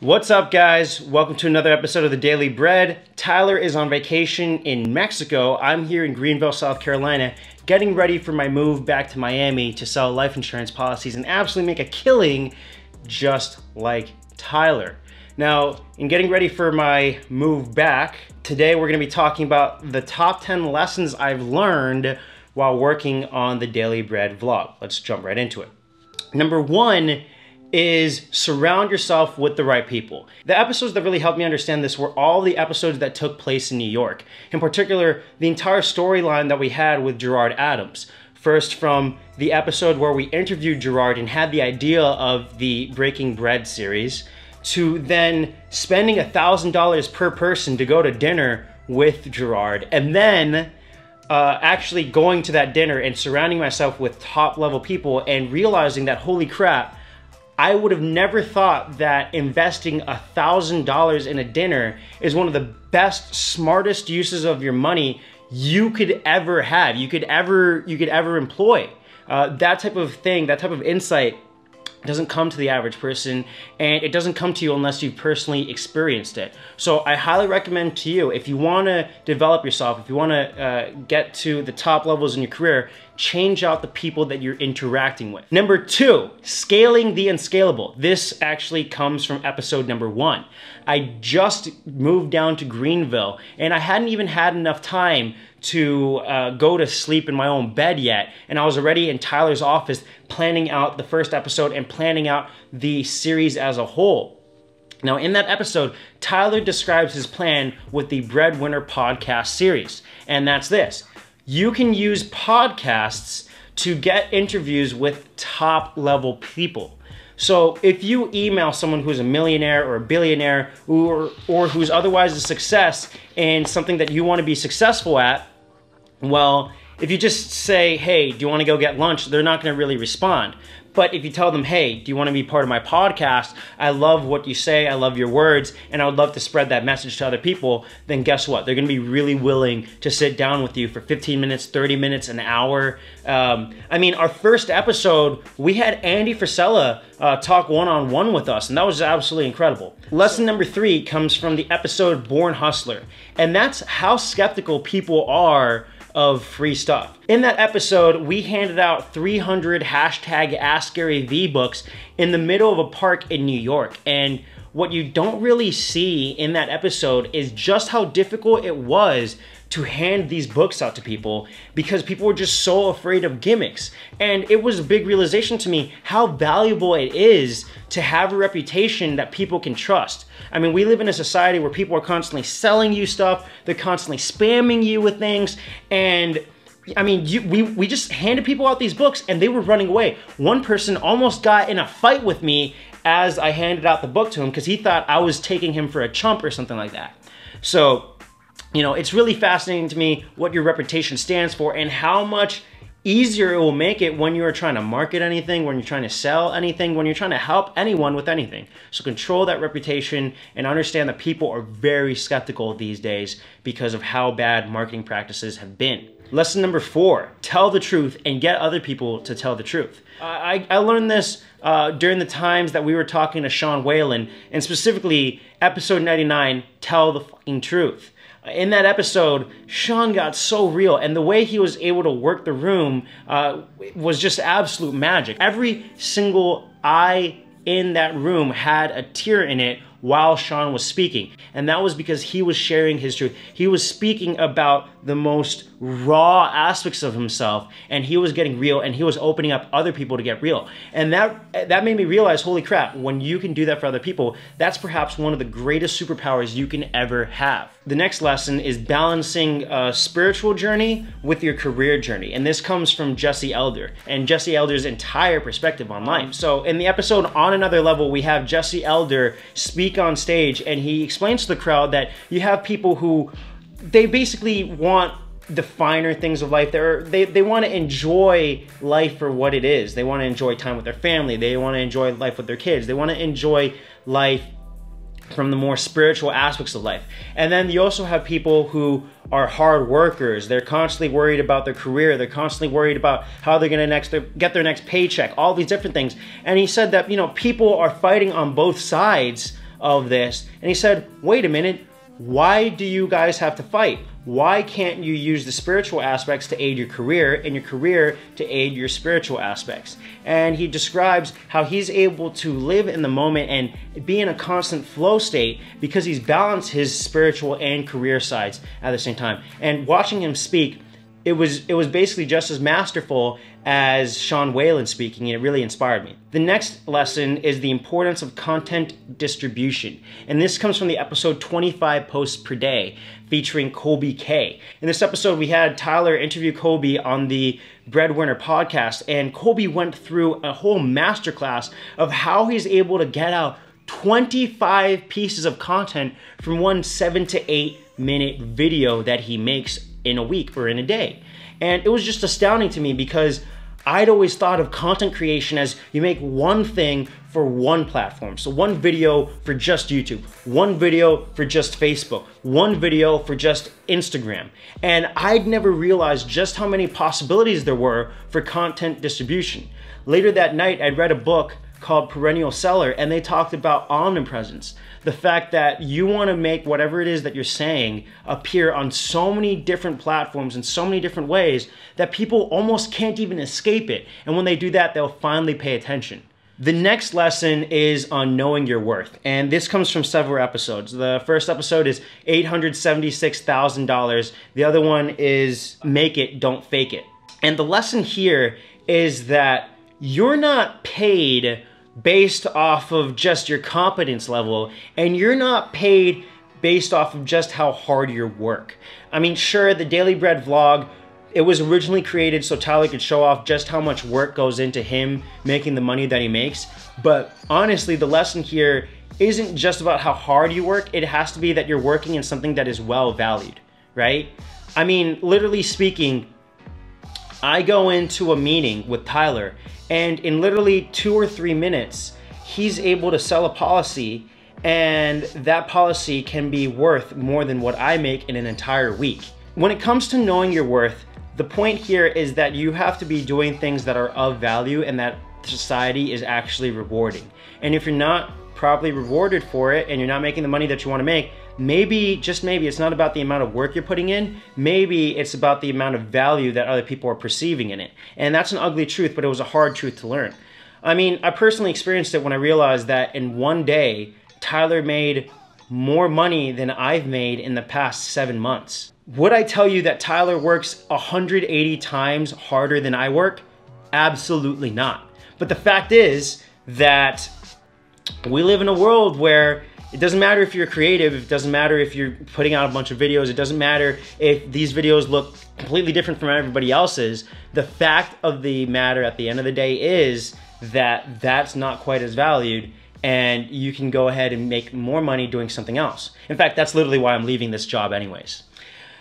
What's up, guys? Welcome to another episode of The Daily Bread. Tyler is on vacation in Mexico. I'm here in Greenville, South Carolina, getting ready for my move back to Miami to sell life insurance policies and absolutely make a killing just like Tyler. Now, in getting ready for my move back, today we're gonna be talking about the top 10 lessons I've learned while working on the Daily Bread vlog. Let's jump right into it. Number 1 is surround yourself with the right people. The episodes that really helped me understand this were all the episodes that took place in New York. In particular, the entire storyline that we had with Gerard Adams. First, from the episode where we interviewed Gerard and had the idea of the Breaking Bread series, to then spending $1,000 per person to go to dinner with Gerard, and then actually going to that dinner and surrounding myself with top-level people and realizing that, holy crap, I would have never thought that investing $1,000 in a dinner is one of the best, smartest uses of your money you could ever have, you could ever employ. That type of thing, that type of insight doesn't come to the average person, and it doesn't come to you unless you've personally experienced it. So I highly recommend to you, if you wanna develop yourself, if you wanna get to the top levels in your career, change out the people that you're interacting with. Number 2, scaling the unscalable. This actually comes from episode number 1. I just moved down to Greenville, and I hadn't even had enough time to go to sleep in my own bed yet, and I was already in Tyler's office planning out the first episode and planning out the series as a whole. Now, in that episode, Tyler describes his plan with the Breadwinner podcast series, and that's this. You can use podcasts to get interviews with top-level people. So if you email someone who's a millionaire or a billionaire or who's otherwise a success in something that you want to be successful at, well, if you just say, hey, do you want to go get lunch? They're not going to really respond. But if you tell them, hey, do you want to be part of my podcast? I love what you say. I love your words. And I would love to spread that message to other people. Then guess what? They're going to be really willing to sit down with you for 15 minutes, 30 minutes, an hour. I mean, our first episode, we had Andy Frisella talk one-on-one with us. And that was absolutely incredible. Lesson number 3 comes from the episode Born Hustler. And that's how skeptical people are of free stuff. In that episode, we handed out 300 #AskGaryVee books in the middle of a park in New York. And what you don't really see in that episode is just how difficult it was to hand these books out to people, because people were just so afraid of gimmicks. And it was a big realization to me how valuable it is to have a reputation that people can trust. I mean, we live in a society where people are constantly selling you stuff, they're constantly spamming you with things, and I mean, we just handed people out these books and they were running away. One person almost got in a fight with me as I handed out the book to him because he thought I was taking him for a chump or something like that. So, you know, it's really fascinating to me what your reputation stands for and how much easier it will make it when you're trying to market anything, when you're trying to sell anything, when you're trying to help anyone with anything. So control that reputation and understand that people are very skeptical these days because of how bad marketing practices have been. Lesson number 4, tell the truth and get other people to tell the truth. I learned this during the times that we were talking to Sean Whalen, and specifically episode 99, tell the fucking truth. In that episode, Sean got so real, and the way he was able to work the room was just absolute magic. Every single eye in that room had a tear in it while Sean was speaking, and that was because he was sharing his truth. He was speaking about the most raw aspects of himself, and he was getting real, and he was opening up other people to get real. And that made me realize, holy crap, when you can do that for other people, that's perhaps one of the greatest superpowers you can ever have. The next lesson is balancing a spiritual journey with your career journey. And this comes from Jesse Elder and Jesse Elder's entire perspective on life. So in the episode On Another Level, we have Jesse Elder speak on stage, and he explains to the crowd that you have people who they basically want the finer things of life. They want to enjoy life for what it is. They want to enjoy time with their family. They want to enjoy life with their kids. They want to enjoy life from the more spiritual aspects of life. And then you also have people who are hard workers. They're constantly worried about their career. They're constantly worried about how they're gonna get their next paycheck, all these different things. And he said that, you know, people are fighting on both sides of this. And he said, wait a minute, why do you guys have to fight? Why can't you use the spiritual aspects to aid your career and your career to aid your spiritual aspects? And he describes how he's able to live in the moment and be in a constant flow state because he's balanced his spiritual and career sides at the same time. And watching him speak, it was basically just as masterful as Sean Whalen speaking, and it really inspired me. The next lesson is the importance of content distribution. And this comes from the episode 25 Posts Per Day featuring Kobe K. In this episode, we had Tyler interview Kobe on the Breadwinner podcast, and Kobe went through a whole masterclass of how he's able to get out 25 pieces of content from one 7- to 8-minute video that he makes in a week or in a day. And it was just astounding to me because I'd always thought of content creation as you make one thing for one platform. So one video for just YouTube, one video for just Facebook, one video for just Instagram. And I'd never realized just how many possibilities there were for content distribution. Later that night, I'd read a book called Perennial Seller, and they talked about omnipresence. The fact that you want to make whatever it is that you're saying appear on so many different platforms in so many different ways that people almost can't even escape it. And when they do that, they'll finally pay attention. The next lesson is on knowing your worth. And this comes from several episodes. The first episode is $876,000. The other one is Make It, Don't Fake It. And the lesson here is that you're not paid based off of just your competence level, and you're not paid based off of just how hard you work. I mean, sure, the Daily Bread vlog, it was originally created so Tyler could show off just how much work goes into him making the money that he makes. But honestly, the lesson here isn't just about how hard you work. It has to be that you're working in something that is well valued, right? I mean, literally speaking, I go into a meeting with Tyler, and in literally 2 or 3 minutes, he's able to sell a policy, and that policy can be worth more than what I make in an entire week. When it comes to knowing your worth, the point here is that you have to be doing things that are of value and that society is actually rewarding. And if you're not properly rewarded for it and you're not making the money that you want to make, maybe, just maybe, it's not about the amount of work you're putting in. Maybe it's about the amount of value that other people are perceiving in it. And that's an ugly truth, but it was a hard truth to learn. I mean, I personally experienced it when I realized that in one day, Tyler made more money than I've made in the past 7 months. Would I tell you that Tyler works 180 times harder than I work? Absolutely not. But the fact is that we live in a world where it doesn't matter if you're creative, it doesn't matter if you're putting out a bunch of videos, it doesn't matter if these videos look completely different from everybody else's. The fact of the matter at the end of the day is that that's not quite as valued, and you can go ahead and make more money doing something else. In fact, that's literally why I'm leaving this job anyways.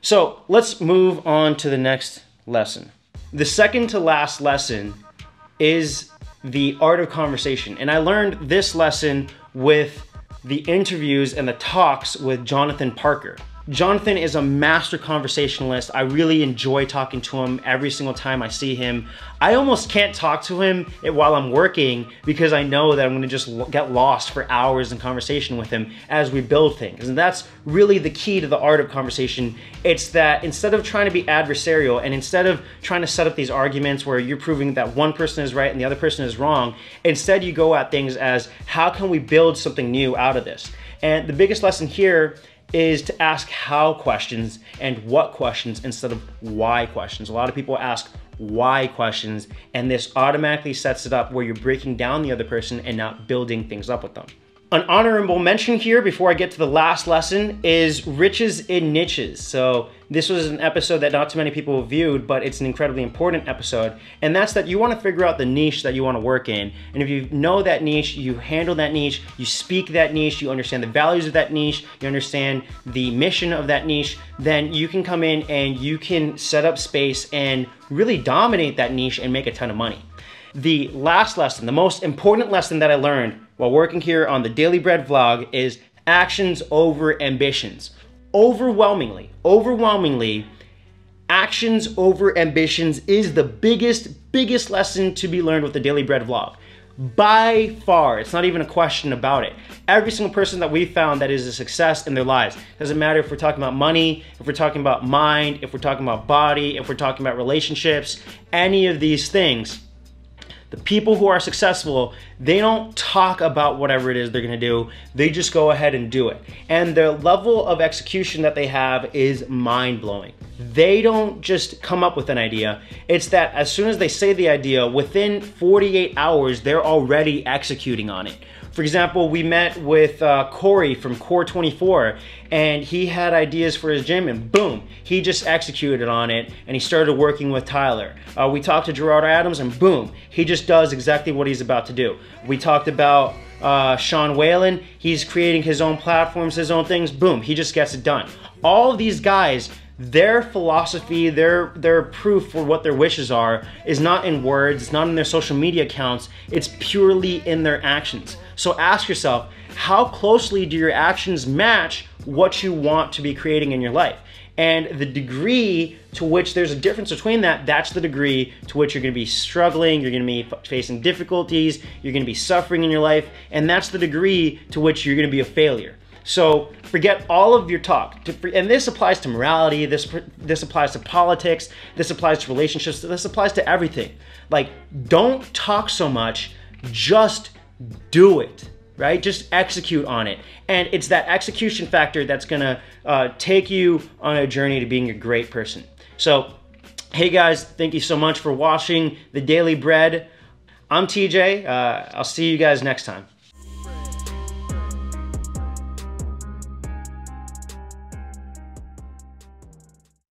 So let's move on to the next lesson. The second to last lesson is the art of conversation. And I learned this lesson with the interviews and the talks with Jonathan Parker. Jonathan is a master conversationalist. I really enjoy talking to him every single time I see him. I almost can't talk to him while I'm working because I know that I'm gonna just get lost for hours in conversation with him as we build things. And that's really the key to the art of conversation. It's that instead of trying to be adversarial and instead of trying to set up these arguments where you're proving that one person is right and the other person is wrong, instead you go at things as, how can we build something new out of this? And the biggest lesson here is to ask how questions and what questions instead of why questions. A lot of people ask why questions, and this automatically sets it up where you're breaking down the other person and not building things up with them. An honorable mention here before I get to the last lesson is Riches in Niches. So this was an episode that not too many people viewed, but it's an incredibly important episode. And that's that you want to figure out the niche that you want to work in. And if you know that niche, you handle that niche, you speak that niche, you understand the values of that niche, you understand the mission of that niche, then you can come in and you can set up space and really dominate that niche and make a ton of money. The last lesson, the most important lesson that I learned while working here on the Daily Bread vlog is actions over ambitions. Overwhelmingly, actions over ambitions is the biggest lesson to be learned with the Daily Bread vlog. by far. It's not even a question about it. Every single person that we found that is a success in their lives, doesn't matter if we're talking about money, if we're talking about mind, if we're talking about body, if we're talking about relationships, any of these things, the people who are successful, they don't talk about whatever it is they're gonna do. They just go ahead and do it. And the level of execution that they have is mind-blowing. They don't just come up with an idea. It's that as soon as they say the idea, within 48 hours, they're already executing on it. For example, we met with Corey from Core24, and he had ideas for his gym, and boom, he just executed on it, and he started working with Tyler. We talked to Gerard Adams, and boom, he just does exactly what he's about to do. We talked about Sean Whalen. He's creating his own platforms, his own things. Boom, he just gets it done. All of these guys, their philosophy, their proof for what their wishes are is not in words, it's not in their social media accounts, it's purely in their actions. So ask yourself, how closely do your actions match what you want to be creating in your life? And the degree to which there's a difference between that, that's the degree to which you're gonna be struggling, you're gonna be facing difficulties, you're gonna be suffering in your life, and that's the degree to which you're gonna be a failure. So forget all of your talk, and this applies to morality, this applies to politics, this applies to relationships, this applies to everything. Like, don't talk so much, just do it, right? Just execute on it. And it's that execution factor that's gonna take you on a journey to being a great person. So, hey guys, thank you so much for watching The Daily Bread. I'm TJ, I'll see you guys next time.